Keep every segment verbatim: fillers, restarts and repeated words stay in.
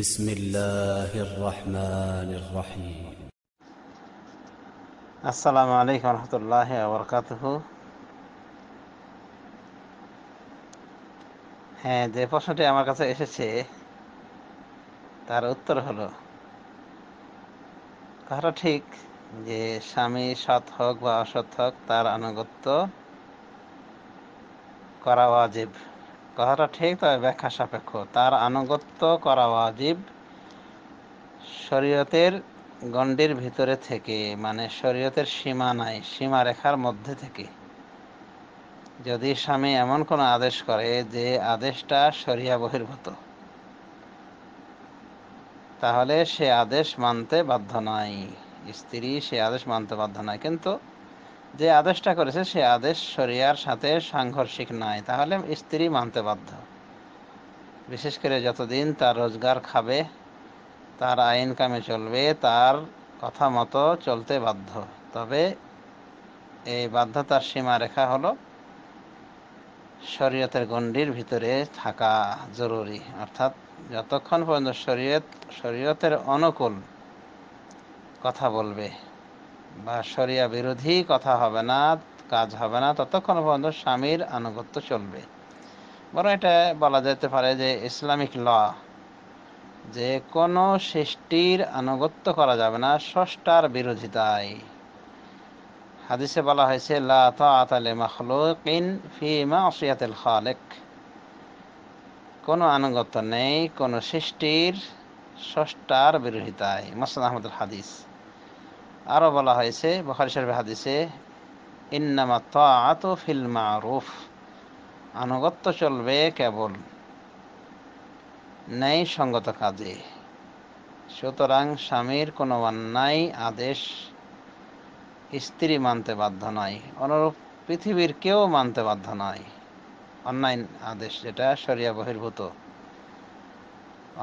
بسم الله الرحمن الرحيم السلام عليكم ورحمة الله وبركاته হ্যাঁ যে প্রশ্নটি আমার কাছে এসেছে তার উত্তর হলো কথাটা ঠিক যে স্বামী সৎ হোক বা অসৎ হোক তার আনুগত্য করা ওয়াজিব কথাটা ঠিক তবে ব্যাখ্যা সাপেক্ষ তার আনুগত্য করা ওয়াজিব শরীয়তের গণ্ডির ভিতরে থেকে মানে শরীয়তের সীমানায় সীমারেখার মধ্যে থেকে যদি স্বামী এমন কোনো আদেশ করে যে আদেশটা শরিয়া বহির্ভূত তাহলে সে আদেশ মানতে বাধ্য নয় স্ত্রী সে আদেশ মানতে বাধ্য নয় কিন্তু যে আদেশটা করেছে সে আদেশ শরিয়ার সাথে সাংঘর্ষিক নয় তাহলে স্ত্রী মানতে বাধ্য বিশেষ করে যতদিন তার রোজগার খাবে তার আইন কামে চলবে তার কথা মতো চলতে বাধ্য তবে এই বাধ্যতার সীমারেখা হলো শরীয়তের গণ্ডির ভিতরে থাকা জরুরি অর্থাৎ যতক্ষণ পর্যন্ত শরীয়ত শরীয়তের অনুকূল কথা বলবে বা শরিয়া বিরোধী কথা হবে না কাজ হবে না ততক্ষণ পর্যন্ত স্বামীর আনুগত্য চলবে বরং এটা বলা যেতে পারে যে ইসলামিক ল যে কোনো সৃষ্টির আনুগত্য করা যাবে না স্রষ্টার বিরোধিতায় হাদিসে বলা হয়েছে লা তাআতা লি মাখলুকিন ফি মা'সিয়াতিল খালিক কোনো আনুগত্য নেই কোনো সৃষ্টির স্রষ্টার বিরোধিতায় মুসনাদ আহমদুল হাদিস আরও বলা হয়েছে বুখারী শরীফের হাদিসে ইন্নামা তাআতু ফিল মা'রুফ আনুগত্য চলবে কেবল ন্যায় সঙ্গত কাজে সুতরাং স্বামীর কোনো অন্যায় আদেশ স্ত্রী মানতে বাধ্য নয় অনুরূপ পৃথিবীর কেউ মানতে বাধ্য নয় অন্যায় আদেশ যেটা শরিয়া বহির্ভূত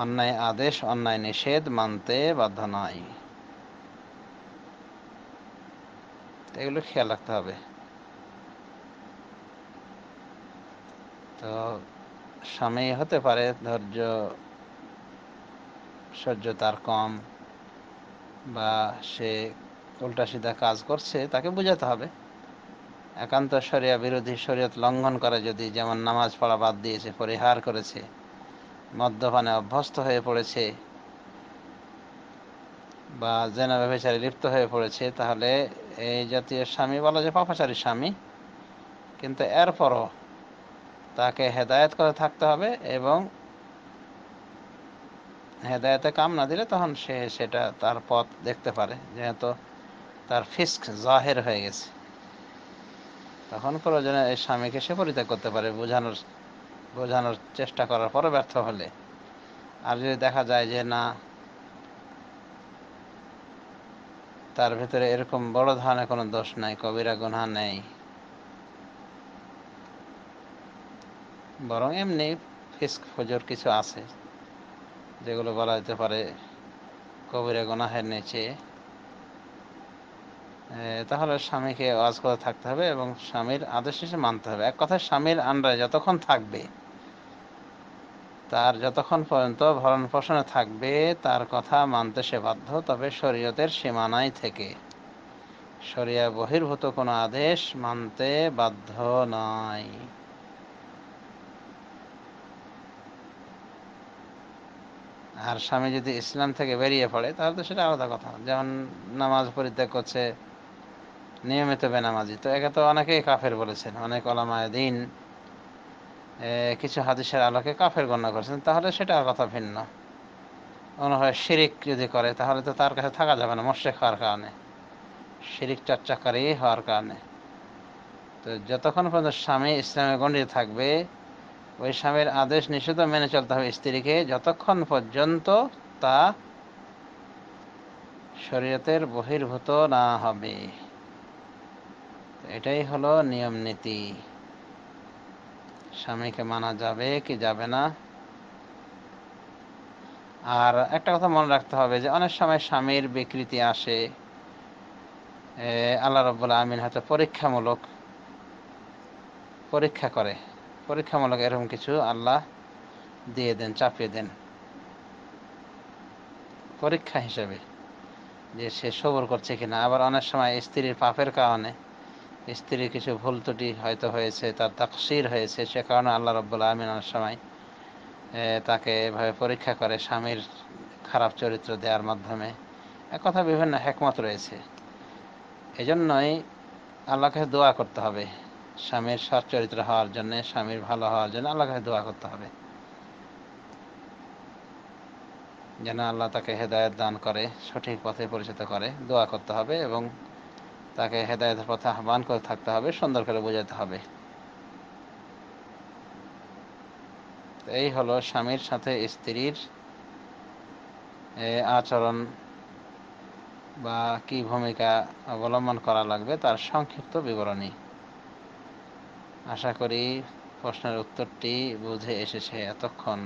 অন্যায় আদেশ অন্যায় নিষেধ মানতে বাধ্য নয় এগুলো খেয়াল রাখতে হবে তো স্বামী হতে পারে ধৈর্য সহ্য তার কম বা সে উল্টা সিধা কাজ করছে তাকে বোঝাতে হবে একান্ত শরিয়া বিরোধী শরীয়ত লঙ্ঘন করে যদি যেমন নামাজ পড়া বাদ দিয়েছে পরিহার করেছে মদ্যপানে অভ্যস্ত হয়ে পড়েছে বা জেনা ব্যভিচারে লিপ্ত হয়ে পড়েছে তাহলে এই জাতীয় স্বামী বলা যে পাপাচারী স্বামী কিন্তু এরপরও তাকে হেদায়েত করে থাকতে হবে এবং হেদায়েতে কাম না দিলে তখন সে সেটা তার পথ দেখতে পারে যেহেতু তার ফিস্ক জাহের হয়ে গেছে তখন প্রয়োজনে এই স্বামীকে সে পরিত্যাগ করতে পারে বোঝানোর বোঝানোর চেষ্টা করার পরও ব্যর্থ হলে আর যদি দেখা যায় যে না তার ভিতরে এরকম বড় ধরনের কোনো দোষ নাই কবিরা গুনাহ নেই বরং এমনি ফিস্ক ফজর কিছু আছে যেগুলো বলা যেতে পারে কবিরা গুনাহের নিচে তাহলে স্বামীকে ওয়াজ করে থাকতে হবে এবং স্বামীর আদেশ এসে মানতে হবে এক কথায় স্বামীর আন্ডারে যতক্ষণ থাকবে তার যতক্ষণ পর্যন্ত ভরণ পোষণে থাকবে তার কথা মানতে সে বাধ্য তবে শরীয়তের সীমানায় থেকে শরিয়া বহির্ভূত কোনো আদেশ মানতে বাধ্য নয় আর স্বামী যদি ইসলাম থেকে বেরিয়ে পড়ে তাহলে তো সেটা আলাদা কথা যেমন নামাজ পরিত্যাগ করছে নিয়মিত বেনামাজি তো একে তো অনেকেই কাফের বলেছেন অনেক ওলামায়ে দ্বীন কিছু হাদিসের আলোকে কাফের গণ্য করছেন তাহলে সেটা কথা ভিন্ন অনুভয় শিরিক যদি করে তাহলে তো তার কাছে থাকা যাবে না মুশরিক হওয়ার কারণে শিরিক চর্চাকারী হওয়ার কারণে তো যতক্ষণ পর্যন্ত স্বামী ইসলামের গণ্ডিতে থাকবে ওই স্বামীর আদেশ নিষেধ মেনে চলতে হবে স্ত্রীকে যতক্ষণ পর্যন্ত তা শরীয়তের বহির্ভূত না হবে এটাই হলো নিয়ম নীতি স্বামীকে মানা যাবে কি যাবে না আর একটা কথা মনে রাখতে হবে যে অনেক সময় স্বামীর বিকৃতি আসে আল্লাহ রাব্বুল আমিন হয়তো পরীক্ষামূলক পরীক্ষা করে পরীক্ষামূলক এরকম কিছু আল্লাহ দিয়ে দেন চাপিয়ে দেন পরীক্ষা হিসেবে যে সে সবর করছে কিনা। আবার অনেক সময় স্ত্রীর পাপের কারণে স্ত্রীর কিছু ভুল ত্রুটি হয়তো হয়েছে, তার তাকসির হয়েছে, সে কারণে আল্লাহ রাব্বুল আলামিন অনেক সময় তাকে এভাবে পরীক্ষা করে স্বামীর খারাপ চরিত্র দেওয়ার মাধ্যমে। এক কথা বিভিন্ন হিকমত রয়েছে। এজন্যই আল্লাহর কাছে দোয়া করতে হবে স্বামীর সৎ চরিত্র হওয়ার জন্য, স্বামীর ভালো হওয়ার জন্য আল্লাহর কাছে দোয়া করতে হবে যেন আল্লাহ তাকে হেদায়েত দান করে, সঠিক পথে পরিচিত করে। দোয়া করতে হবে এবং তাকে হেদায়েতের পথে আহ্বান করে থাকতে হবে, সুন্দর করে বোঝাতে হবে। এই হলো স্বামীর সাথে স্ত্রীর আচরণ বা কি ভূমিকা অবলম্বন করা লাগবে তার সংক্ষিপ্ত বিবরণী। আশা করি প্রশ্নের উত্তরটি বুঝে এসেছে এতক্ষণ।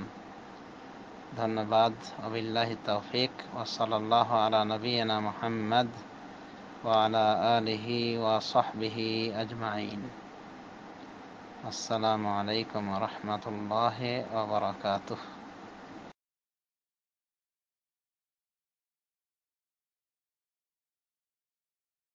ধন্যবাদ। ওয়াবিল্লাহি তাওফিক। ওয়াসাল্লাল্লাহু আলা নবিয়িনা মুহাম্মদ ওয়া আলা আলিহি ওয়া সাহবিহি আজমাইন। আসসালামু আলাইকুম ওয়া রাহমাতুল্লাহি ওয়া বারাকাতুহু।